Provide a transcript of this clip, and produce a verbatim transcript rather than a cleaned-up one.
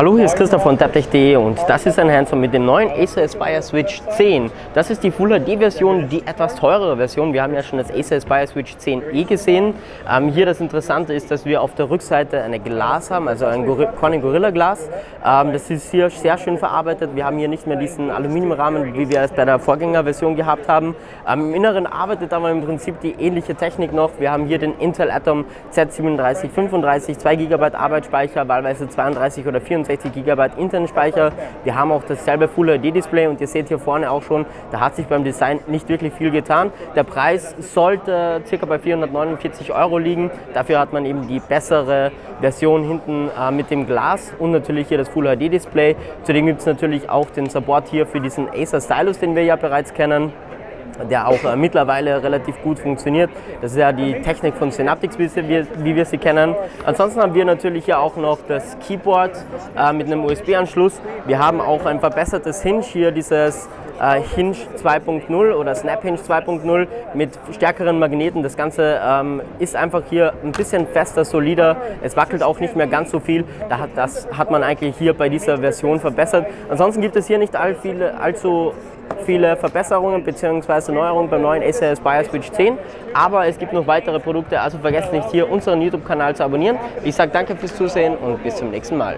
Hallo, hier ist Christoph von TabTech.de und das ist ein Hands-on mit dem neuen Acer Aspire Switch zehn. Das ist die Full H D-Version, die etwas teurere Version. Wir haben ja schon das Acer Aspire Switch zehn E gesehen. Ähm, hier das Interessante ist, dass wir auf der Rückseite eine Glas haben, also ein Gorilla Glas. Ähm, das ist hier sehr schön verarbeitet. Wir haben hier nicht mehr diesen Aluminiumrahmen, wie wir es bei der Vorgängerversion gehabt haben. Ähm, im Inneren arbeitet aber im Prinzip die ähnliche Technik noch. Wir haben hier den Intel Atom Z drei sieben drei fünf, zwei Gigabyte Arbeitsspeicher, wahlweise zweiunddreißig oder vierundsechzig Gigabyte internen Speicher. Wir haben auch dasselbe Full H D-Display und ihr seht hier vorne auch schon, da hat sich beim Design nicht wirklich viel getan. Der Preis sollte ca. bei vierhundertneunundvierzig Euro liegen. Dafür hat man eben die bessere Version hinten äh, mit dem Glas und natürlich hier das Full H D-Display. Zudem gibt es natürlich auch den Support hier für diesen Acer Stylus, den wir ja bereits kennen, der auch äh, mittlerweile relativ gut funktioniert. Das ist ja die Technik von Synaptics, wie, sie, wie wir sie kennen. Ansonsten haben wir natürlich hier auch noch das Keyboard äh, mit einem U S B-Anschluss. Wir haben auch ein verbessertes Hinge hier, dieses äh, Hinge zwei Punkt null oder Snap Hinge zwei Punkt null mit stärkeren Magneten. Das Ganze ähm, ist einfach hier ein bisschen fester, solider. Es wackelt auch nicht mehr ganz so viel. Da hat, das hat man eigentlich hier bei dieser Version verbessert. Ansonsten gibt es hier nicht all viele, allzu viele Verbesserungen bzw. Neuerungen beim neuen Acer Aspire Switch zehn, aber es gibt noch weitere Produkte, also vergesst nicht, hier unseren YouTube-Kanal zu abonnieren. Ich sage danke fürs Zusehen und bis zum nächsten Mal.